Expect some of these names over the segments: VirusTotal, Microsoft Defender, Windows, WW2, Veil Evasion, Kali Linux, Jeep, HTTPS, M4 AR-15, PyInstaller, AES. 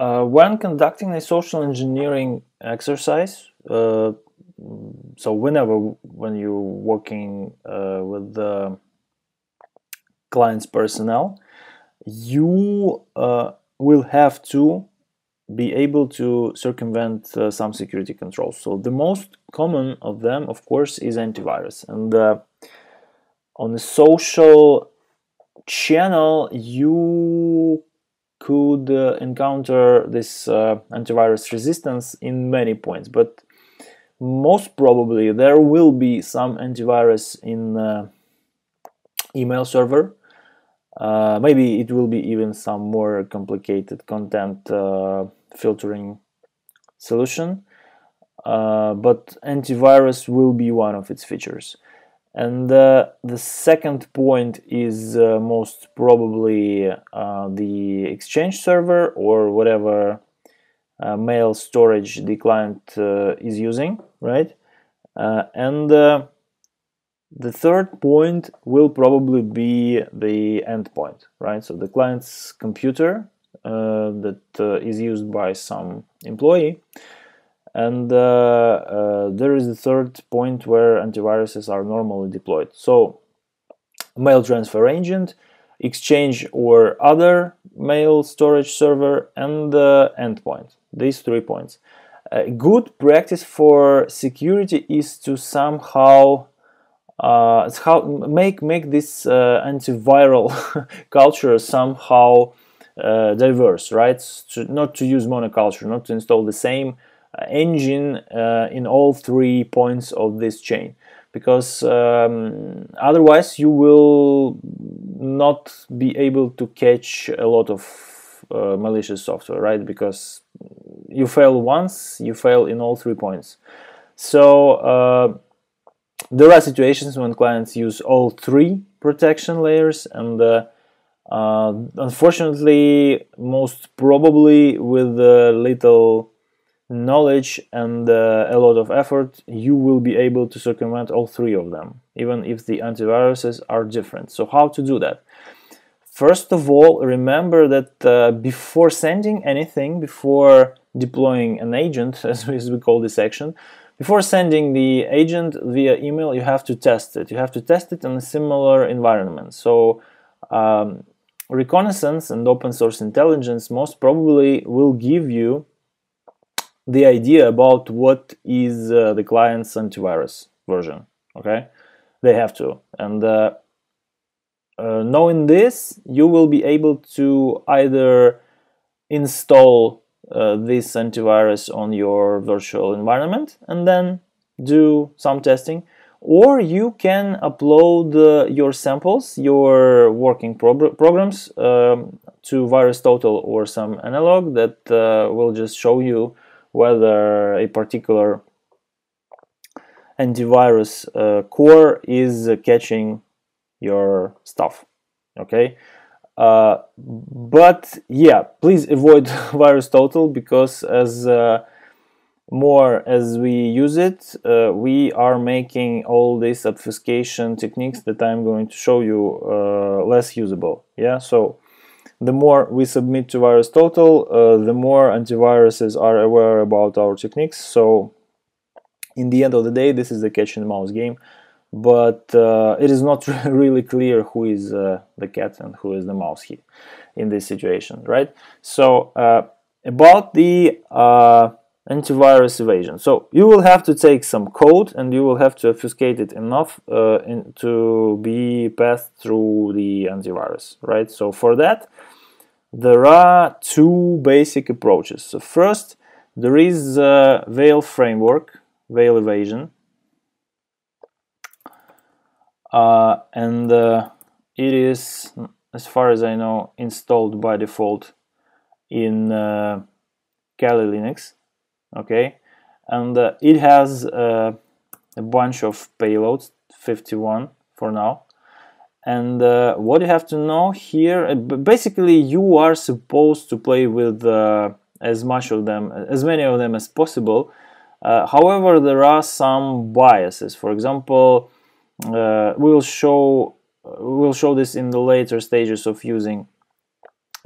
When conducting a social engineering exercise, so when you're working with the client's personnel, you will have to be able to circumvent some security controls. So the most common of them, of course, is antivirus. And on the social channel, you could encounter this antivirus resistance in many points, but most probably there will be some antivirus in email server. Maybe it will be even some more complicated content filtering solution, but antivirus will be one of its features. And the second point is most probably the Exchange server or whatever mail storage the client is using, right? The third point will probably be the endpoint, right? So the client's computer that is used by some employee. And there is the third point where antiviruses are normally deployed. So mail transfer agent, Exchange or other mail storage server, and the endpoint. These 3 points. Good practice for security is to somehow make this antiviral culture somehow diverse, right? So not to use monoculture, not to install the same engine in all 3 points of this chain, because otherwise you will not be able to catch a lot of malicious software, right? Because you fail once, you fail in all 3 points. So there are situations when clients use all 3 protection layers, and unfortunately, most probably with little knowledge and a lot of effort, you will be able to circumvent all 3 of them, even if the antiviruses are different. So how to do that? First of all, remember that before sending anything, before deploying an agent, as we call this action, before sending the agent via email, you have to test it. You have to test it in a similar environment. So reconnaissance and open source intelligence most probably will give you the idea about what is the client's antivirus version. Okay, they have to. And knowing this, you will be able to either install this antivirus on your virtual environment and then do some testing, or you can upload your samples, your working programs to VirusTotal or some analog that will just show you whether a particular antivirus core is catching your stuff. Okay. But yeah, please avoid VirusTotal, because as more as we use it, we are making all these obfuscation techniques that I'm going to show you less usable. Yeah, so the more we submit to VirusTotal, the more antiviruses are aware about our techniques. So in the end of the day, this is a cat and mouse game. But it is not really clear who is the cat and who is the mouse here in this situation, right? So about the antivirus evasion. So you will have to take some code and you will have to obfuscate it enough to be passed through the antivirus, right? So for that, there are 2 basic approaches. So first, there is Veil framework, Veil Evasion. It is, as far as I know, installed by default in Kali Linux, okay? And it has a bunch of payloads, 51 for now. And what you have to know here, basically you are supposed to play with as many of them as possible. However, there are some biases. For example, we'll show this in the later stages of using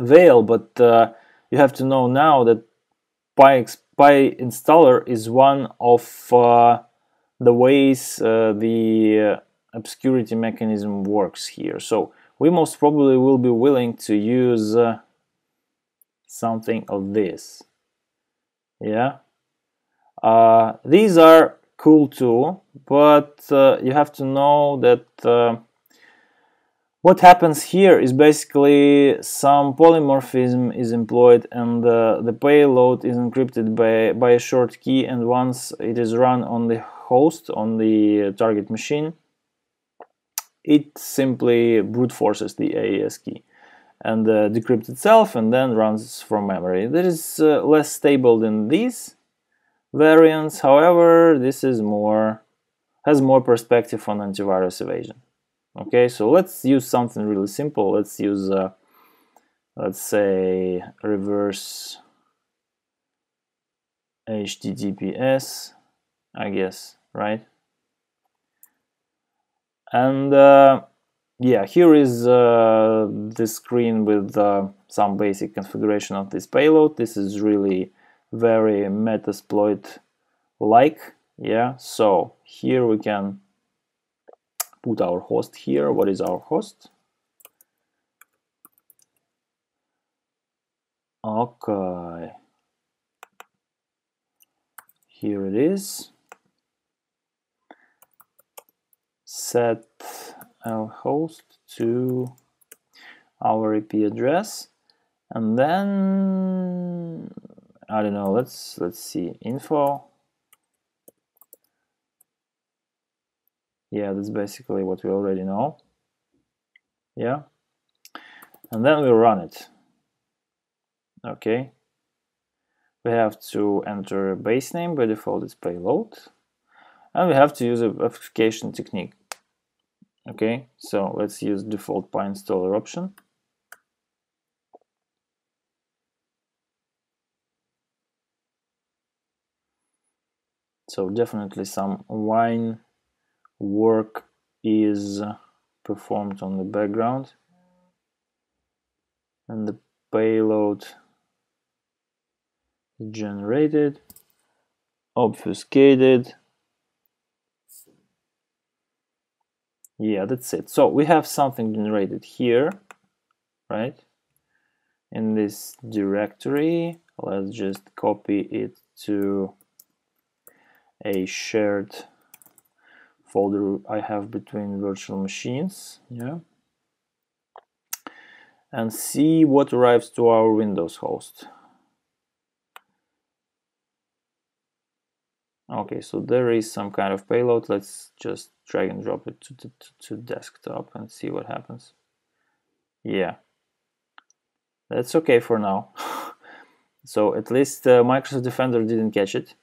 Veil, but you have to know now that PyInstaller is one of the ways the obscurity mechanism works here. So we most probably will be willing to use something of this. Yeah, these are cool too, but you have to know that what happens here is basically some polymorphism is employed, and the payload is encrypted by a short key, and once it is run on the host, on the target machine, it simply brute forces the AES key and decrypts itself and then runs from memory. That is less stable than these variants, however, this is has more perspective on antivirus evasion. Okay, so let's use something really simple. Let's use, let's say, reverse HTTPS, I guess, right? And yeah, here is the screen with some basic configuration of this payload. This is really very Metasploit-like, yeah. So here we can put our host here. What is our host? Okay. Here it is. Set our host to our IP address, and then I don't know. Let's see, info. Yeah, that's basically what we already know. Yeah. And then we run it. Okay. We have to enter a base name, by default it's payload. And we have to use a verification technique. Okay, so let's use default PyInstaller option. So definitely some wine work is performed on the background, and the payload generated, obfuscated. Yeah, that's it. So we have something generated here, right? In this directory, let's just copy it to a shared folder I have between virtual machines, yeah, and see what arrives to our Windows host. Okay, so there is some kind of payload. Let's just drag and drop it to desktop and see what happens. Yeah, that's okay for now. So at least Microsoft Defender didn't catch it.